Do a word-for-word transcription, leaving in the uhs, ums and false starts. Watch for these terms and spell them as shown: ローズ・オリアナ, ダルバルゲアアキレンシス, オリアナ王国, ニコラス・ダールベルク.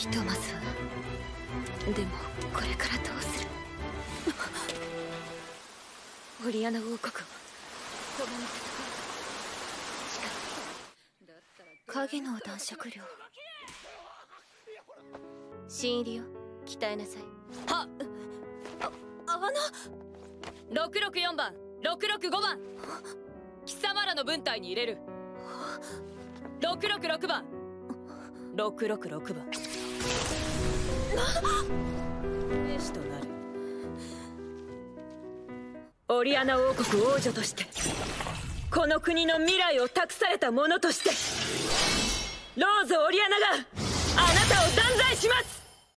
ひとまずは。でもこれからどうする？オリアナ王国を咎めたところだ。しかも影の男爵領。新入りよ、鍛えなさい。はっ、あ、あのろくろくよんばんろくろくごばん、貴様らの分隊に入れる。ろくろくろくばんろくろくろくばん、兵士となる。オリアナ王国王女として、この国の未来を託された者として、ローズ・オリアナがあなたを断罪します。